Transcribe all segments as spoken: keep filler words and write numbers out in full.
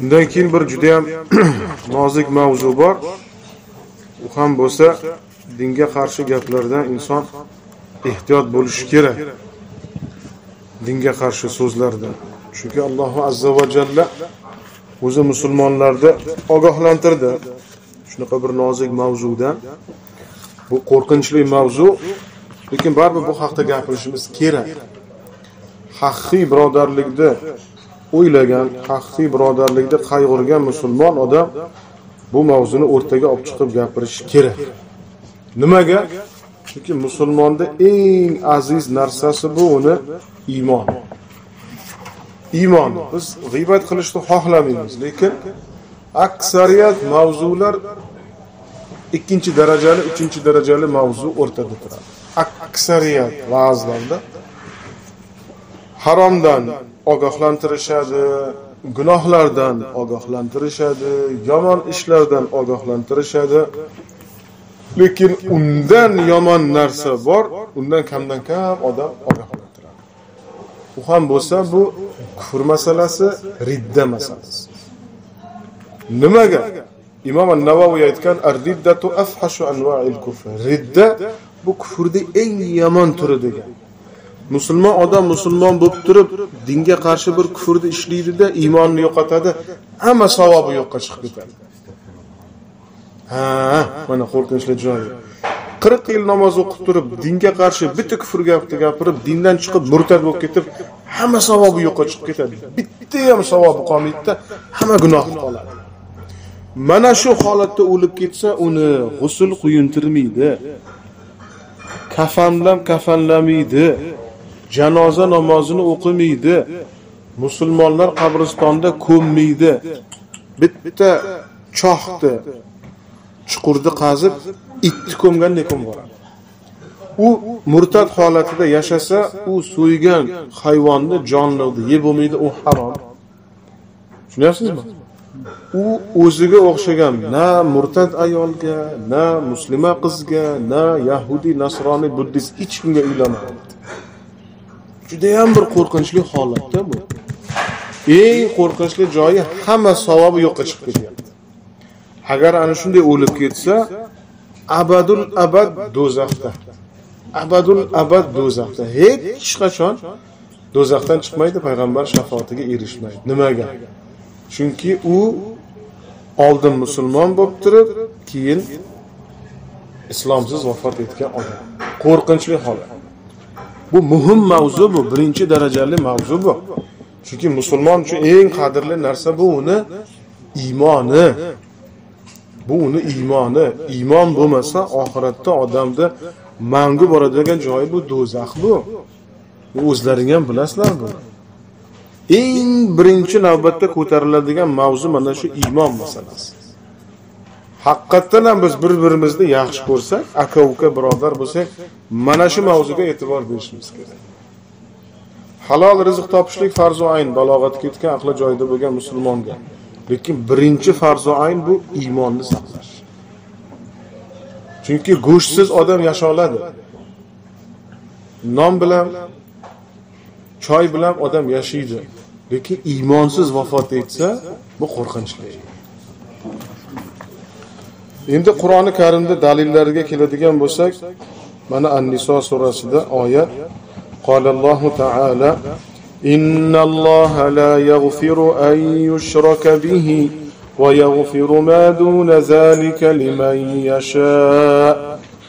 Bundan keyin bir juda ham nozik mavzu bor. U ham bo'lsa dinga qarshi gaplardan inson ehtiyot bo'lishi kerak. Dinga qarshi so'zlardan. Chunki Alloh azza va jalla o'zi musulmonlarni ogohlantirdi. Shunaqa bir nozik mavzudan. Bu qo'rqinchli mavzu, lekin baribir bu haqda gapirishimiz kerak. Haqiqiy birodarlikni o'ylagan, haqiqiy birodarlikda qayg'urgan musulmon odam bu mavzuni o'rtaga olib chiqib gapirishi kerak. Nimaga? Chunki musulmonda eng aziz narsasi bu uni iymon. Iymon. Biz g'iybat qilishni xohlamaymiz, lekin aksariyat mavzular ikkinchi darajali, uchinchi darajali mavzu o'rtada turadi. Aksariyat ba'zilarida haromdan ogohlantirishadi, gunohlardan ogohlantirishadi, yomon ishlardan ogohlantirishadi. Lekin undan yomon narsa bor, undan kamdan kam odam ogohlantiradi. U ham bo'lsa bu kufr masalasi, ridda masalasi. Nimaga? Imom an-Navoviy aytgan ar-riddatu afhashu anwa'il kufr. Ridda bu kufrning eng yomon turi degan. Musulmon odam musulmon bo'lib turib, dinga qarshi bir kufrni ishlaydi-da, iymonni yo'qotadi, hamma savobi yo'qqa chiqib ketadi. Ha, mana qo'rqinchli joyi. qirq yil namoz o'qib turib, dinga qarshi bitta kufr gapni gapirib, dindan chiqib murtad bo'lib ketib, hamma savobi yo'qqa chiqib ketadi. Bitta ham savobi qolmaydi-da, hamma gunohi qoladi. Mana shu holatda o'lib ketsa, uni g'usl quyuntirmaydi. Kafanlam kafanlamaydi. Janoza namozini o'qimaydi. Musulmonlar qabristonda ko'mmaydi. Bitta choqni, chuqurni qazib, itni ko'mgandek ko'mvoradi. U murtad holatida yashasa, u so'ygan hayvonni jonlig'ini yeb bo'lmaydi, u harom. Tushunasizmi? U o'ziga o'xshagan na murtad ayolga, na musulmon qizga, na yahudi, nasroniy, buddist hech kimga uylanmaydi. Juda ham bir qo'rqinchli holatda bu. Eng qo'rqinchli joyi hamma savobi yo'qqa chiqib ketyapti. Agar ana shunday o'lib ketsa, abadul abad do'zaxda. Abadul abad do'zaxda. Hech qachon do'zaxdan chiqmaydi, payg'ambar shafoatiga erishmaydi. Nimaga? Chunki u oldin musulmon bo'lib turib, keyin islomsiz vafot etgan odam. Qo'rqinchli holat. Bu muhim mavzu bu, birinchi darajali mavzu bu. Chunki musulmon uchun eng qadrli narsa bu uni iymoni. Bu uni iymoni. Iymon bo'lmasa oxiratda odamda mangu boradigan joyi bu do'zax bu. Bu o'zlaring ham bilasizlar bu. Eng birinchi navbatda ko'tariladigan mavzu mana shu iymon masalasi. Haqiqatdan ham biz bir-birimizni yaxshi ko'rsak, aka-uka birodar bo'lsak, mana shu mavzuga e'tibor berishimiz kerak. Halol rizq topishlik farz-u ayn, balog'atga yetgan, aqli joyida bo'lgan musulmonga. Lekin birinchi farz-u ayn bu iymonni saqlash. Chunki go'shtsiz odam yasha oladi. Non bilan, choy bilan odam yashaydi. Lekin iymonsiz vafot etsa, bu qo'rqinchli. Endi Qur'oni Karimda dalillariga keladigan bo'lsak, mana An-Niso surasida oyat Qolallohu ta'ala Innalloha la yaghfiru an yushraka bihi va yaghfiru ma dun zalika liman yasha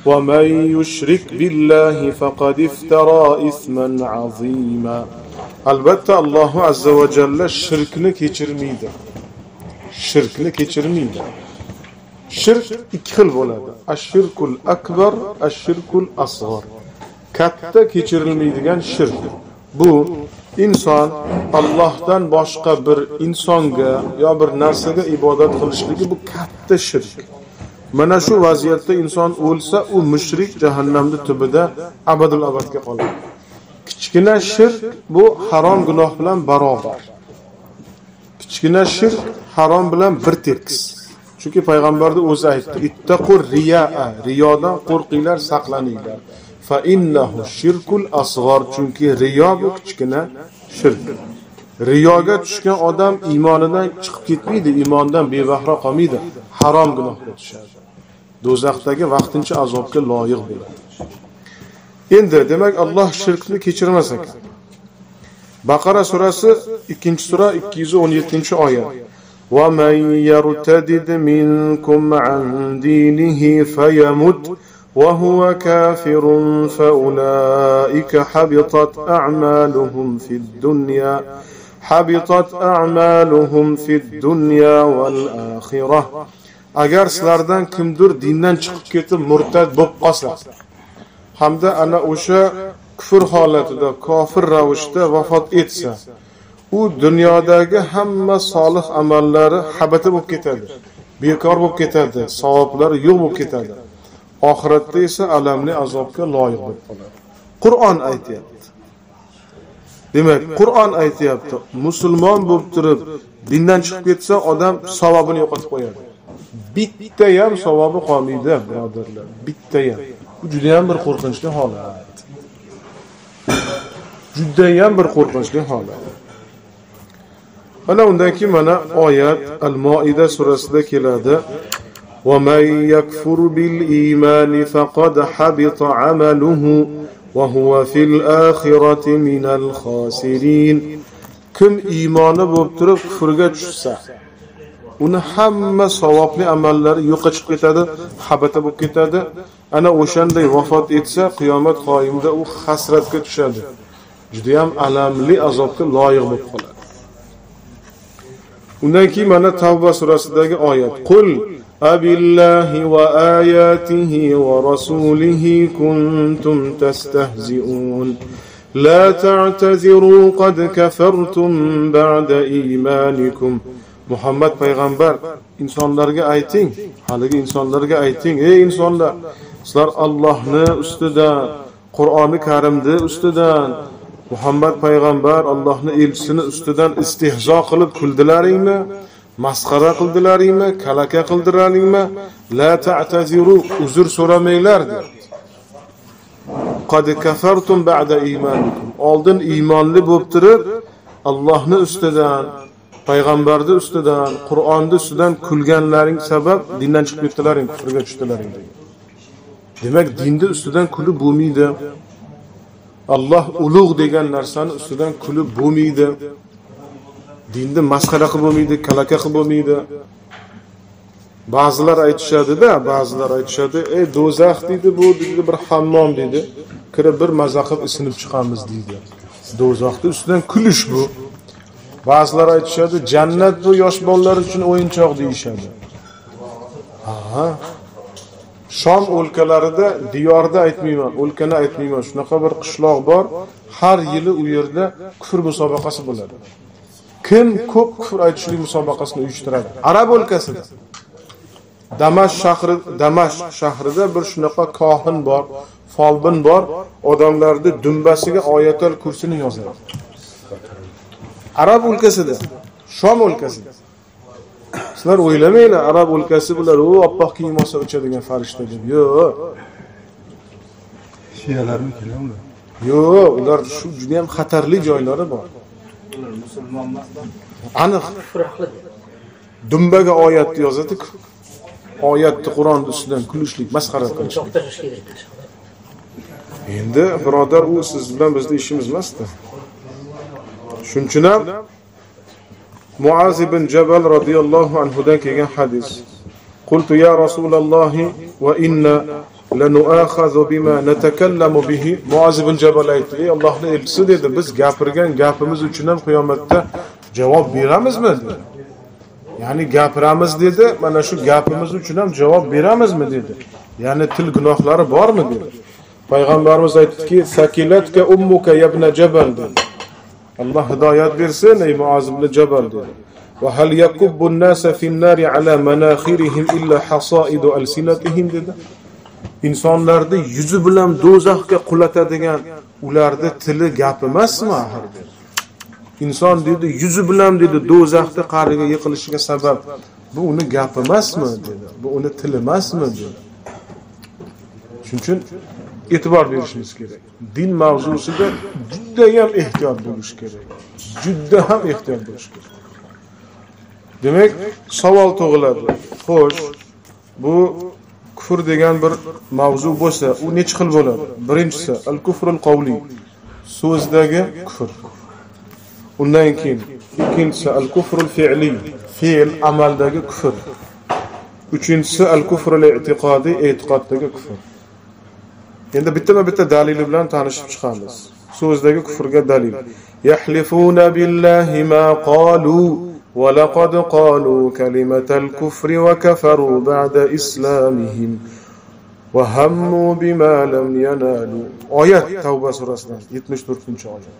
va man yushrik billahi faqad iftara isman azima. Albatta Allohu azza va jalla shirkni kechirmaydi. Shirkni kechirmaydi. Shirk ikki xil bo'ladi. Ash-shirkul akbar, ash-shirkul asghar. Katta kechirilmaydigan shirk. Bu inson Allohdan boshqa bir insonga yo bir narsaga ibodat qilishligi bu katta shirk. Mana shu vaziyatda inson o'lsa, u mushrik jahannamda tubida abadul abadga qoladi. Kichkina shirk bu harom gunoh bilan barobar. Kichkina shirk harom bilan bir tekis. Chunki payg'ambarda o'zi aytdi: "Ittaqur riyaa, riyodan qo'rqinglar, saqlaninglar. Fa innahu shirkul asghar", chunki riyo bu kichkina shirk. riyoga tushgan odam iymonidan chiqib ketmaydi, iymondan bevahro qolmaydi, harom gunohga tushadi. Do'zaxdagi vaqtincha azobga loyiq bo'ladi. Endi demak Alloh shirkni kechirmas ekan. Baqara surasi ikkinchi sura ikki yuz o'n yettinchi oyat. Va man yartadid minkum an dinihi fayamut وهو كافر فأولئك حبطت أعمالهم في الدنيا حبطت أعمالهم في الدنيا والآخرة. Agar sizlardan kimdir dindan chiqib ketib murtad bo'lib qolsa hamda ana o'sha kufr holatida, kofir ravishda vafot etsa, u dunyodagi hamma solih amallari habata bo'lib ketadi, bekor bo'lib ketadi, savoblari yo'q bo'lib ketadi. Oxiratda esa alamli azobga loyiq bo'lib qoladi. Qur'on aytayapti. Demak, Qur'on aytayapti, musulmon bo'lib turib dindan chiqib ketsa, odam savobini yo'qotib qo'yadi. Bitta ham savobi qolmaydi, birodarlar. Bitta ham. Bu juda ham bir qo'rqinchli holat. Juda ham bir qo'rqinchli holat. Mana undan keyin mana oyat Al-Moida surasida keladi. وَمَنْ يَكْفُرْ بِالْإِيمَانِ فَقَدْ حَبِطَ عَمَلُهُ وَهُوَ فِي الْآخِرَةِ مِنَ الْخَاسِرِينَ. Kim imanı bulup durup küfürge düşse, onu hamma savaplı amelleri yoka çıkıp getirdi, habata bulup getirdi. Ana oşanday vafat etse, kıyamet kaimde o hasretke düşerdi. Cidiyem alamli azabda layık bulup kalır. Ondan ki mana Tavba surasındaki ayet. Kul أبالله وآياته ورسوله كنتم تستهزئون لا تعتذروا قد كفرتم بعد إيمانكم. Muhammed Peygamber insanlarga ayting, haligi insanlarga ayting, ey insanlar, sizlar Allah'ni üstüden, Kur'an-ı Kerim'ni üstüden, Muhammed Peygamber Allah'ni elçisini üstüden istihza qilib kuldilaringmi? Masxara qildilaringmi, kalaka qildilaringmi? La ta'taziru, uzr so'ramanglar dedi. Qad kafartum ba'da iymanikum. Oldin iymonli bo'lib turib, Allohni ustidan, payg'ambarning ustidan, Qur'onning ustidan kulganlaring sabab dindan chiqib ketdilaring, kufrga tushdilaring. Demak, dinni ustidan kulib bo'lmaydi. Alloh ulug' degan narsani ustidan kulib bo'lmaydi. Dinde masxara qilib bo'lmaydi, kalaka qilib bo'lmaydi. Ba'zilar aytishadi-da, ba'zilar aytishadi, "Ey do'zax dedi, bu dedi bir hammom dedi. Kirib bir mazza qilib isinib chiqamiz" dedi. Do'zaxda ustidan kulish bu. Ba'zilar aytishadi, "Jannat bu yosh bolalar uchun o'yinchoq" deyishadi. Ha. Shom o'lkalarida, diyorda aytmayman, o'lkani aytmayman. Shunaqa bir qishloq bor, har yili u yerda kufr musobaqasi bo'ladi. Kim ko'p kufr aytishlik musobaqasini uyushtiradi? Arab o'lkasida. Damash shahri, Damash shahrida bir shunaqa kohin bor, folbin bor, odamlarni dumbasiga Oyatul Kursini yozadi. Arab o'lkasida, Shom o'lkasida. Sizlar o'ylamanglar, Arab o'lkasi bular u oppoq kiyim olsa uchadigan farishta deb. Yo'q. Shiyalarning kelamiz. Yo'q, ular shu juda ham xatarli joylari bor. Aniq dumbaga oyatni yozadiku, oyatni Qur'on ustidan kulishlik, masxara qilishlik. Endi birodar, u siz bilan bizning ishimiz emas-da. Shunchunam Muaz ibn Jabal radhiyallohu anhu dan kelgan hadis. Qultu ya Rasululloh va inna lanu'akhadhu bima natakallamu bihi. Muaz ibn Jabal aytdi, ey Allohning elchisi dedi, biz gapirgan gapimiz uchun ham qiyomatda javob beramizmi dedi. Ya'ni gapiramiz dedi, mana shu gapimiz uchun ham javob beramizmi dedi. Ya'ni til gunohlari bormi dedi. Payg'ambarimiz aytdiki, sakilatka ummuka ibn Jabal dedi. Alloh hidoyat bersin ey Muaz ibn Jabal dedi. Va hal yakubbu an-nasa fin-nari ala manakhirihim illa hasa'idu al-sinatihim dedi. İnsanlarda yüzü bilen dozakka kulatadigan ularda tili gap emasmi axir dedi. İnsan dedi yüzü bilen dedi dozakda qariga yiqilishiga sabab bu uni gap emasmi dedi. Bu uni tili emasmi dedi. Shuning uchun e'tibor berishimiz kerak. Din mavzusida juda ham ehtiyot bo'lish kerak. juda ham ehtiyot bo'lish kerak. Demek savol tug'iladi. Xo'sh, bu kufr degan bir mavzu bo'lsa, u necha xil bo'ladi? Birinchisi al-kufrul qawli, so'zdagi kufr. Undan keyin ikkinchisi al-kufrul fi'li, fi'l amaldagi kufr. Üçüncüsü el-kufrul i'tiqadi, i'tiqaddagi kufr. Endi bittama-bitta dalili bilan tanishib chiqamiz. So'zdagi kufrga dalil. Yahlifuna billahi ma qalu wa laqad qalu kalimatal kufri wa kafaru ba'da islamihim wa hammu bima lam yanalu. Oyat Tavba surasidan yetmish to'rtinchi oyat.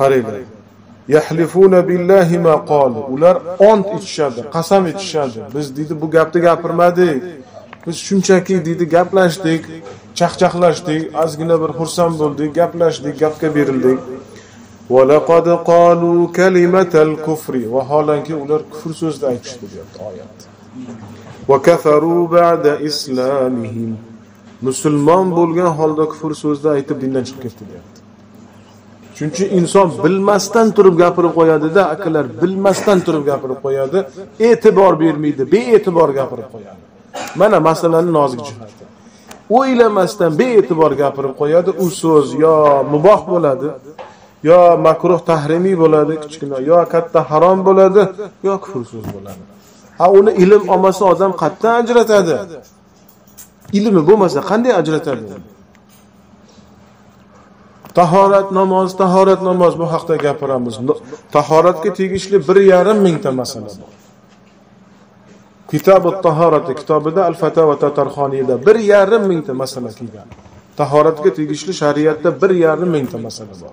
Qaraylar. Yahlifuna billahi ma qalu. Ular ont ichishadi, qasam ichishadi. Biz dedi bu gapni gapirmadik. Biz shunchaki dedi gaplashdik, chaqchaqlashdik, azgina bir xursand bo'ldik, gaplashdik, gapga berildik. Va laqad qalu kalimatal kufri. Vaholanki ular kufr so'zini aytishdi deyapti oyat. Va kafaru ba'da islamihim. Musulmon bo'lgan holda kufr so'zini aytib dindan chiqib ketdi deyapti. Çünkü insan bilmasdan turib gapirib qo'yadi-da, akalar bilmasdan turib gapirib qo'yadi, e'tibor bermaydi, be'e'tibor gapirib qo'yadi. Mana masalaning nozik jihati. O'ylamasdan be'e'tibor gapirib qo'yadi, u so'z yo muboh bo'ladi, yo makruh tahrimiy bo'ladi, kichkina yo katta harom bo'ladi, yo kufr so'z bo'ladi. Ha, uni ilm olmasa odam qatdan ajratadi. Ilmi bo'lmasa qanday ajratadi? Tahorat namoz, tahorat namoz bu haqda gapiramiz. Tahoratga tegishli bir yarim mingta masala bor. Kitob at-tahorat kitobida al-fatava tatarxoniyda bir yarim mingta masala kelgan. Tahoratga tegishli shariatda bir yarim mingta masala bor.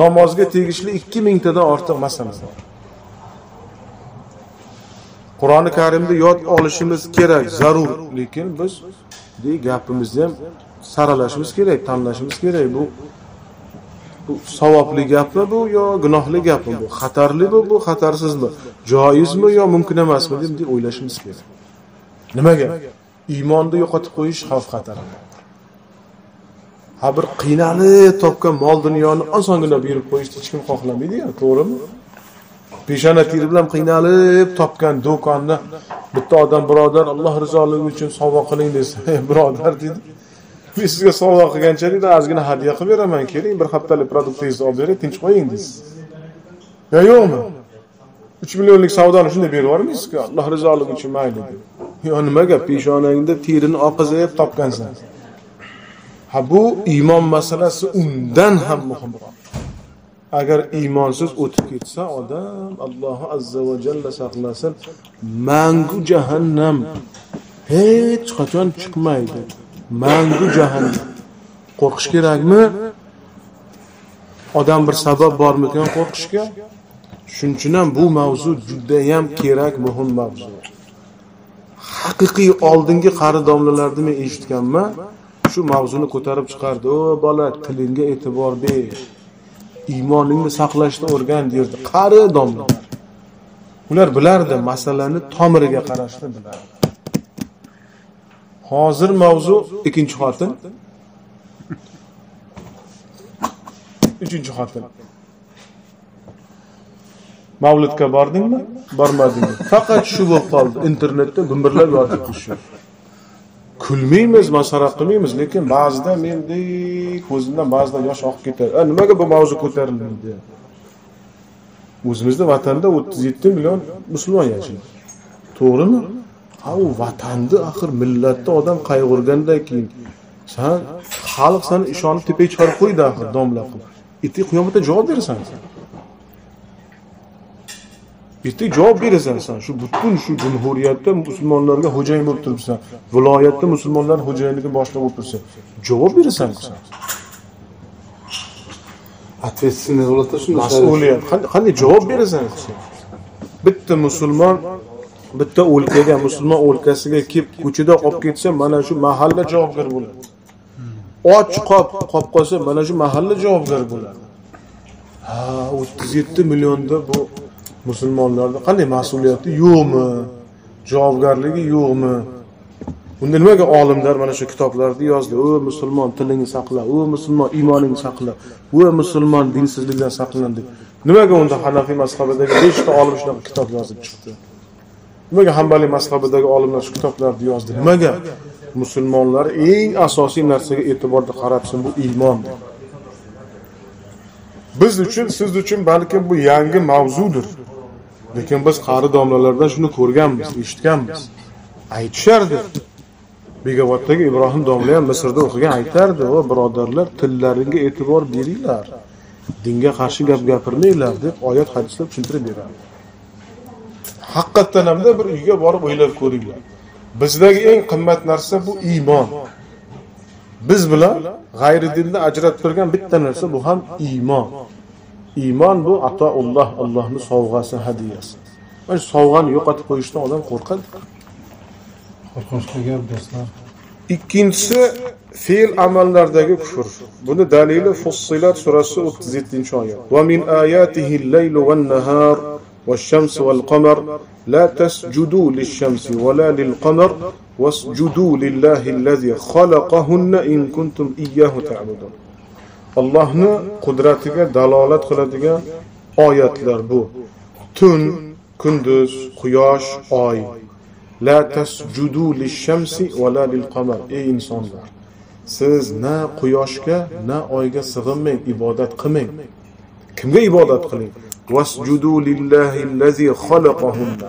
Namozga tegishli ikki mingta dan ortiq masala bor. Qur'oni Karimni yod olishimiz kerak, zarur, lekin biz deb gapimizni ham saralashimiz kerak, tanlashimiz kerak. Bu Bu savobli gapmi bu yo gunohli gapmi bu? Xatarli bu, bu xatarsizmi? Joizmi yo mumkin emasmi deb o'ylashimiz kerak. Nimaga? Iymonni yo'qotib qo'yish xavf xatari. Ha, bir qiynalib topgan mol dunyoni osongina berib qo'yishni hech kim xohlamaydi-ya, to'g'rimi? Peshona teri bilan qiynalib topgan do'konni bitta odam birodar Alloh rizoligi uchun savdo qiling desa, birodar dedi. Men sizga savdo qilganchalik ozgina hadiya qilib beraman, keling bir haftalik produktingizni olib bering, tinch qo'ying deysiz. Ya yo'qmi? uch millionlik savdoni shunday berib yubormaysizku, Alloh rizoligi uchun mayli deb. Yo nima gap, peshonangda terini oqizib topgansan. Ha, bu iymon masalasi undan ham muhimroq. Agar iymonsiz o'tib ketsa odam, Alloh azza va jalla saqlasin, mangu jahannam hech qachon chiqmaydi. Mangu jahannam. Qo'rqish kerakmi? Odam bir sabab bormikan qo'rqishga? Shuning uchun bu mavzu juda ham kerak, muhim mavzu. Haqiqiy oldingi qari domlalarni men eshitganman, shu mavzuni ko'tarib chiqardi. O bola, tilingga e'tibor ber. Iymoningni saqlashni o'rgan derdi qari domlalar. Ular bilardi, masalani tomiriga qarashni bilardi. Hozir mavzu ikinci xotin, üçüncü xotin. Mavlidga bordingmi? Bormadingmi? Faqat shu bo'lib qoldi. Internetda gumburlab yotib turishib. Kulmaymiz, masharaq qilmaymiz, lekin ba'zida mendek ko'zimdan ba'zida yosh oqib ketadi. A, nimaga bu mavzu ko'tarilmaydi? O'zimizda vatanda o'ttiz yetti million musulmon yashaydi. To'g'rimi? Ha, u vatanni axir millatda odam qayg'urgandan keyin sen xalq seni ishonib tepaga chiqarib qo'ydi axir domla qilib. Ertaga qiyomatda javob berasan sen. Ertaga javob berasan sen. Shu butun shu jumhuriyatda musulmonlarga xo'jayin bo'lib turibsan. Viloyatda musulmonlar xo'jayinligi boshliq bo'lib tursa, javob berasan sen. Atesini viloyatda shunday mas'uliyat. Qanday javob berasan sen? Bitta musulmon bitta o'lkaga, musulmon o'lkasiga kelib ko'chada qolib ketsa, mana shu mahalla javobgar bo'ladi. Och qolib qolib qolsa, mana shu mahalla javobgar bo'ladi. Ha, o'ttiz yetti millionda bu musulmonlarda qanday mas'uliyati yo'qmi? Javobgarligi yo'qmi? Bunda nimaga olimlar mana shu kitoblarda yozdi, "O musulmon, tilingni saqla, o musulmon, iymoningni saqla, o musulmon, dinsizlikdan saqlan" deb. Nimaga unda Hanafiy mazhabidagi besh ta olim shu kitob yozib chiqdi? Nimaga Hanbaliy mazhabidagi olimlar shu kitoblarni yozdi? Nimaga musulmonlar eng asosiy narsaga e'tiborda qarabsin, bu iymon. Biz uchun, siz uchun balki bu yangi mavzudur. Lekin biz qari domlalardan shuni ko'rganmiz, eshitganmiz. Aytishardi. Begovatdagi Ibrohim domla ham Misrda o'qigan aytardi, "O birodarlar, tillaringga e'tibor beringlar. Dinga qarshi gap gapirmanglar" deb oyat hadislar tushuntirib beradi. Haqiqatan ham bir uyga borib o'ylab ko'ringlar. Bizdagi eng qimmat narsa bu iymon. Biz bilan g'ayri dinni ajratib turgan bitta narsa bu ham iymon. Iymon bu atoulloh, Allohning sovg'asi, hadiyasi. Mana sovg'ani yo'qotib qo'yishdan odam qo'rqadi. Qo'rqinchli do'stlar. Ikkinchisi fe'l amallardagi kufr. Buni dalili Fussilat surasi o'ttiz yettinchi oyat. "Va min ayatihi al-laylu wan-nahar wash-shamsu wal-qamar la tasjudu lish-shamsi wa la lil-qamar wasjudu lillahillazi xalaqahunna in kuntum iyyahu ta'budun." Allohning qudratiga dalolat qiladigan oyatlar bu. Tun, kunduz, quyosh, oy. La tasjudu lish-shamsi va la lil-qamar. Ey insonlar, siz na quyoshga, na oyga sig'inmang, ibodat qilmang. Kimga ibodat qiling? Wasjudu lillahillazi xalaqahunna.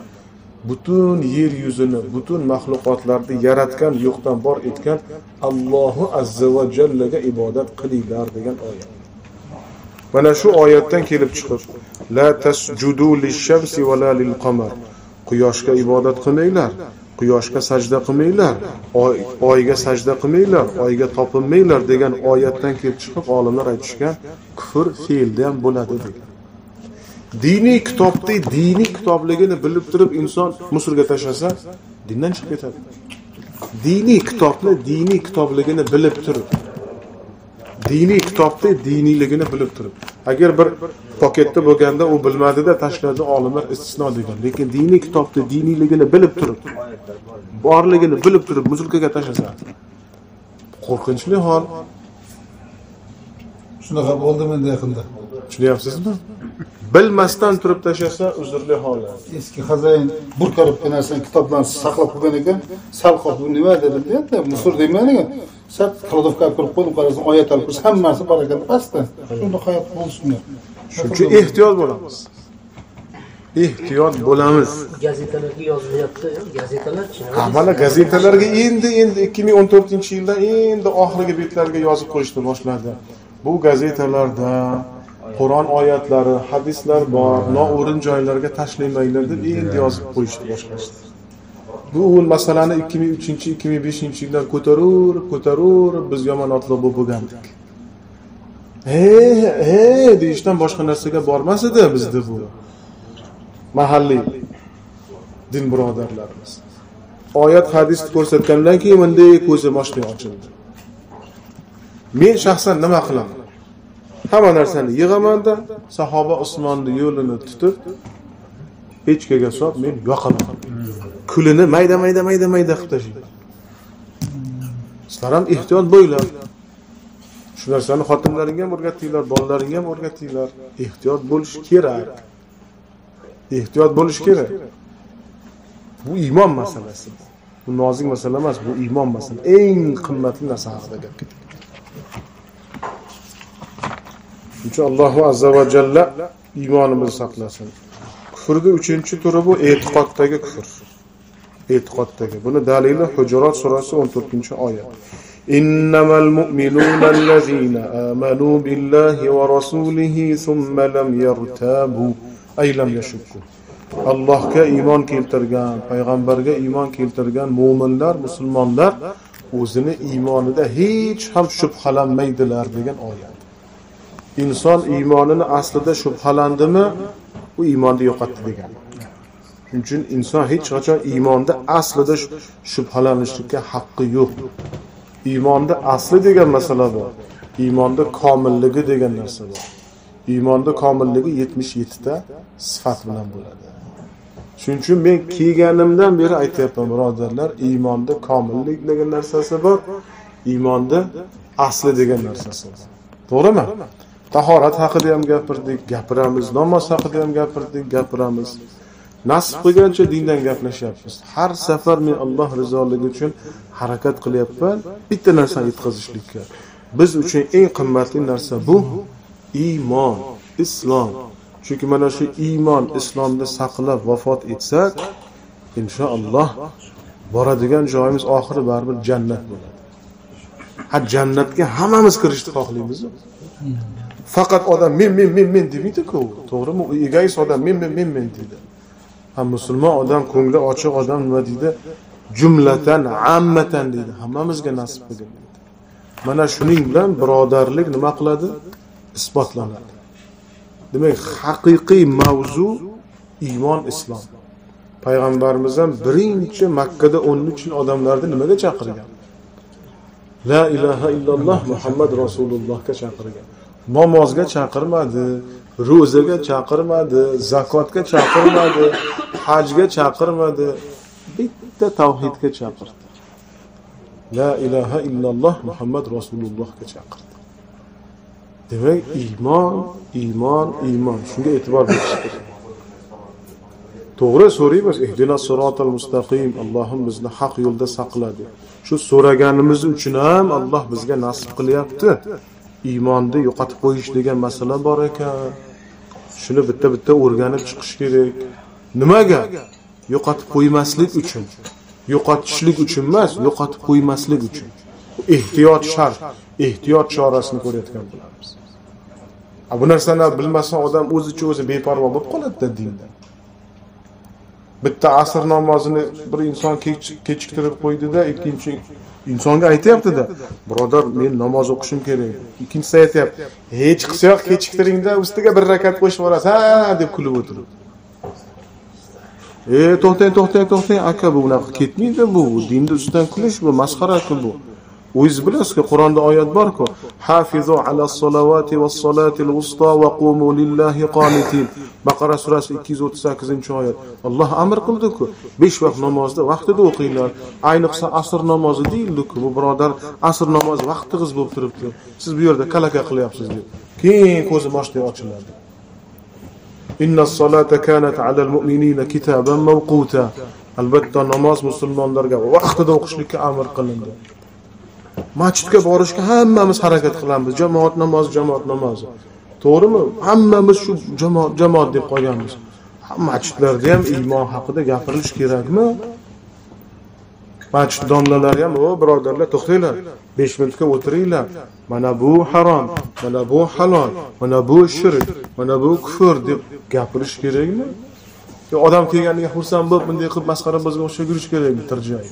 Butun yer yuzini, butun mahluqotlarni yaratgan, yo'qdan bor etgan Allohu azza va jallaga ibodat qilinglar degan oyat. Mana shu oyatdan kelib chiqib, la tasjudu lish-shamsi va la lil-qamar. Quyoshga ibodat qilmanglar, quyoshga sajda qilmanglar, oyga sajda qilmanglar, oyga topinmanglar degan oyatdan kelib chiqib olimlar aytishgan, kufr fe'lda ham bo'ladi degan. Diniy kitobda diniy kitobligini bilib turib inson musulga tashlasa dindan chiqib ketadi. Diniy kitobni diniy kitobligini bilib turib, diniy kitobda diniyligini bilib turib. Agar bir paketda bo'lganda u bilmadida tashladi, olimlar istisno degan. Lekin diniy kitobda diniyligini bilib turib, borligini bilib turib musulga tashlasa qo'rqinchli hol. Shunaqa bo'ldimi yaqinda? Tushunyapsizmi? Bilmasdan turib tashlasa uzrli holat. Eski xazayin burkarib narsa kitoblarni saqlab qo'ygan ekan, sal qotib nima dedi-da, musur deyman ekan. Sal qrodovka qilib qo'yib qarasa oyat alqurs hammasi bor ekan pastda. Shunda hayot bo'lsin. Shuncha ehtiyot bo'lamiz. Ehtiyot bo'lamiz. Gazetalarga yozilyapti, gazetalar chinakam. Mana gazetalarga endi endi ikki ming o'n to'rtinchi yildan endi oxirgi betlarga yozib qo'yishni boshladi. Bu gazetalarda Qur'on oyatlari, hadislar bor, noo'rin joylarga tashlamanglar deb endi yozib qo'yishni boshlashdi. Bu masalani ikki ming uchinchi ikki ming beshinchi yillar ko'tarib, ko'tarib biz yomon otliq bo'lgandik. Hey, hey, deyishdan boshqa narsaga bormas edi bizda bu. Mahalliy din birodarlarimiz. Oyat, hadisni ko'rsatgandan keyin bunday ko'zi boshqa ochildi. Men shaxsan nima qilaman? Hamma narsani yig'amanda sahoba Usmonning yo'lini tutib pechkaga solib men yoqaman. Kulini mayda mayda mayda mayda qilib tashlayman. Sizlar ham ehtiyot bo'linglar. Shu narsani xotinlaringga ham o'rgatinglar, bolalaringga ham o'rgatinglar. Ehtiyot bo'lish kerak. Ehtiyot bo'lish kerak. Bu iymon masalasi. Bu nozik masala emas, bu iymon masalasi. Eng qimmatli narsa haqida gap ketyapti. Allohu azza va jalla iymonimizni saqlasin. Kufrning uchinchi turi bu e'tiqoddagi kufr. E'tiqoddagi. Buni dalili Hujurat surasi o'n to'rtinchi oyat. "Innamal mu'minuna allazina amanu billahi va rasulihi thumma lam yartabu ay lam yashukku." Allohga iymon keltirgan, payg'ambarga iymon keltirgan mu'minlar, musulmonlar o'zini iymonida hech ham shubhalanmaydilar degan oyat. İnsan imanını aslida şüphelandimi, bu imanı yo'qotdi degan. Shuning uchun inson hech qachon imonda aslida shubhalanishlikka haqqi yo'q. İmonda asli degan masala bor. İmonda komilligi degan narsa bor. İmonda komilligi yetmish yetti ta sifat bilan bo'ladi. Çünki men kelganimdan beri aytyapman birodarlar, iymonda komillik degan narsasi bor, iymonda asli degan narsasi bor. To'g'rimi? Tahorat haqida ham gapirdik, gapiramiz, namoz haqida ham gapirdik, gapiramiz. Nasib qilgancha dindan gaplashyapmiz. Har safar men Alloh rizoligi uchun harakat qilyapman, bitta narsani yetkazishlikka. Biz uchun eng qimmatli narsa bu iymon, islom. Çünkü mana shu iymon, islomni saqlab vafot etsak, inshaalloh boradigan joyimiz oxiri baribir jannat bo'ladi. Ha, jannatga hammamiz kirishni xohlaymiz. Faqat odam men men men men demaydi-ku, to'g'rimi? Egoist odam men men men men deydi. Ham musulmon odam, ko'ngli ochiq odam nima deydi? Jumlatan, ammatan deydi. Hammamizga nasib bo'lgan. Mana shuning bilan birodarlik nima qiladi? Isbotlanadi. Demek haqiqiy mavzu iymon, islom. Payg'ambarimiz ham birinchi Makkada o'n uch ming odamlarni nimaga chaqirgan? La ilaha illalloh Muhammad Rasulullohga chaqirgan. Namozga chaqirmadi, ro'zaga chaqirmadi, zakotga chaqirmadi, hajga chaqirmadi, bitta tavhidga chaqirdi. La ilaha illalloh Muhammad Rasulullohga chaqirdi. Demek iman, iman, iman. Şunga etibar vermiştir. Doğru soruyumuz. Ehdina sıratal mustaqim. Allah'ım bizni hak yolda sakladı. Şu soraganimiz üçün hem Allah bizge nasip kılyaptı. İmanda yo'qotib qo'yish degan masala bor ekan. Şunu bitta bitta o'rganib chiqish kerak. Nimaga? Yo'qotib qo'ymaslik uchun. Yo'qotishlik uchun emas, yo'qotib qo'ymaslik uchun. Ehtiyot shart. Ehtiyot chorasini ko'rayotgan bo'lamiz. Bu narsani bilmasdan odam o'zicha o'zi beparvo bo'lib qoladi dindan. Bitta asr namozini bir inson kechiktirib qo'ydida, ikkinchi insonga aytayapti-da, birodar men namoz o'qishim kerak. Ikkinchisi aytayapti, hech qisyoq kechiktiringda ustiga bir rakat qo'shib yuborasiz, ha deb kulib o'tiribdi. E to'xtang, to'xtang, to'xtang aka, bu unaqa ketmaydi, bu dinda ustidan kulish, bu masxara qilish bu. O'zingiz bilasiz-ku, Qur'onda oyat bor-ku. Hafizu ala salavati va salatil usta va qumu lillahi qanitin. Baqara surasi ikki yuz o'ttiz sakkizinchi oyat. Alloh amr qildi-ku, besh vaqt namozni vaqtida o'qinglar. Ayniqsa asr namozi deyildi-ku, bu birodar asr namozi vaqtingiz bo'lib turibdi. Siz bu yerda kalaka qilyapsiz deb. Keyin ko'zi moshdek ochiladi. Inna salata kanat alal mu'minina kitaban mawquta. Albatta namoz musulmonlarga vaqtida o'qishlikka amr qilindi. Masjidga borishga hammamiz harakat qilamiz. Jamoat namozi, jamoat namozi. To'g'rimi? Hammamiz shu jamoat jamoat deb qolganmiz. Masjidlarda ham iymon haqida gapirilish kerakmi? Masjid domlalari ham, "O birodarlar, to'xtanglar. besh minutga o'tiringlar. Mana bu harom, mana bu halol, mana bu shirk, mana bu kufr" deb gapirish kerakmi? Yo odam kelganiga xursand bo'lib, bunday qilib masxara bizga o'xshab yurish kerakmi? Tirjay.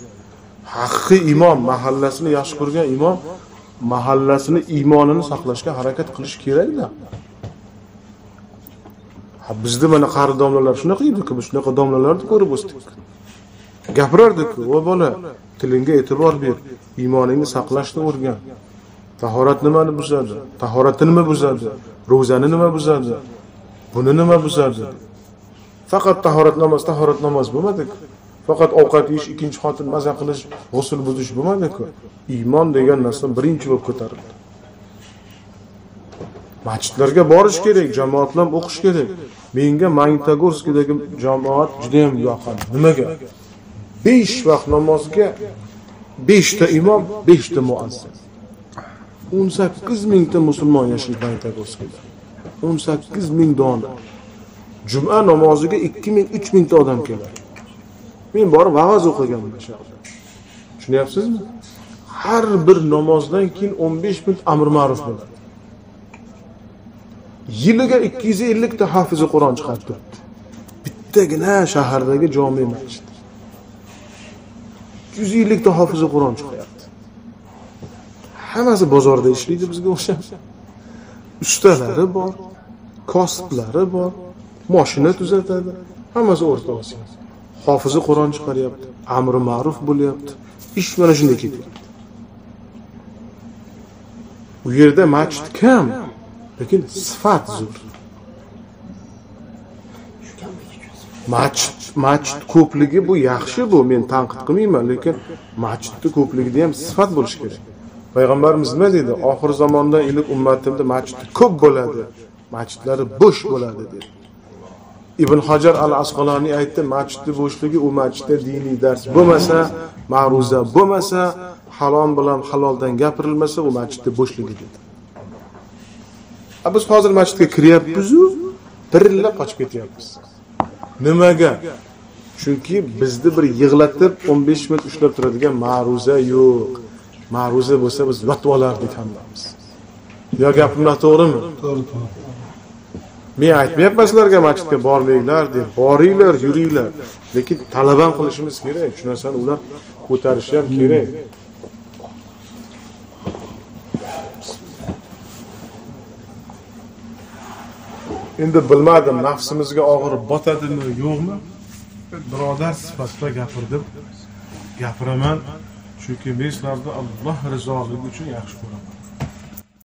Haqiqiy imom, mahallasini yaxshi ko'rgan imom mahallasini iymonini saqlashga harakat qilish kerakda. Ha, bizda mana qari domlalar shunaqa edi-ku, biz shunaqa domlalarni ko'rib o'sdik. Gapirardik-ku, "O bola, tilingga e'tibor ber, iymoningni saqlashni o'rgan. Tahorat nimani buzadi? Tahoratni nima buzadi? Ro'zani nima buzadi? Buni nima buzadi?" Faqat tahorat namoz, tahorat namoz bo'lmadi-ku. Faqat ovqat yeyish, ikkinchi xotin maza qilish, g'usl buzish bo'lmadi-ku. Iymon degan narsa birinchi bo'lib ko'tarildi. Masjidlarga borish kerak, jamoatlar o'qish kerak. Menga Magnitogorskdagi jamoat juda ham yoqadi. Nimaga? besh vaqt namozga besh ta imom, besh ta muazzin. o'n sakkiz ming ta musulmon yashaydi Magnitogorskda. o'n sakkiz ming dona. Juma namoziga ikki ming uch ming ta odam keladi. Men borib va'z o'qiganman shaxsan. Tushunyapsizmi? Har bir namozdan keyin o'n besh minut amr ma'ruf bo'ladi. Yiliga ikki yuz ellik ta hafizi Qur'on chiqarib turibdi. Bittagina shahardagi jome masjid. ikki yuz ellik ta hafizi Qur'on chiqyapti. Hammasi bozorda ishlaydi bizga o'xshab. Ustalari bor, kasblari bor, mashina tuzatadi. Hammasi o'rta Osiyoda. Hofizi Qur'on chiqaryapti, amri ma'ruf bo'lyapti. Ish mana shunday ketyapti. Bu yerda masjid kam, lekin sifat zo'r. masjid ko'pligi bu yaxshi, bu men tanqid qilmayman, lekin masjidni ko'pligida ham sifat bo'lishi kerak. Payg'ambarimiz nima dedi? Oxir zamondan ilik ummatimda masjid ko'p bo'ladi, masjidlari bo'sh bo'ladi dedi. Ibn Hajar al-Asqaloniy aytdi, masjidning bo'shligi u masjidda diniy dars bo'lmasa, ma'ruza bo'lmasa, halol bilan haloldan gapirilmasa, u masjidning bo'shligi dedi. Biz hozir masjidga kiryapmiz-ku, birilla qochib ketyapmiz. Nimaga? Chunki bizni bir yig'latib o'n besh minut ushlab turadigan ma'ruza yo'q. Ma'ruza bo'lsa biz yotib olardik hammamiz. Yo, gapim to'g'rimi? To'g'ri, to'g'ri. Men aytmayapman sizlarga masjidga bormanglar deb, boringlar, yuringlar. Lekin talabam qilishimiz kerak. Shu narsani ular ko'tarishi ham kerak. Endi bilmadim, nafsimizga og'ir botadimi, yo'qmi? Birodar sifatida gapirdim. Gapiraman, chunki men sizlarni Alloh rizoligi uchun yaxshi ko'raman.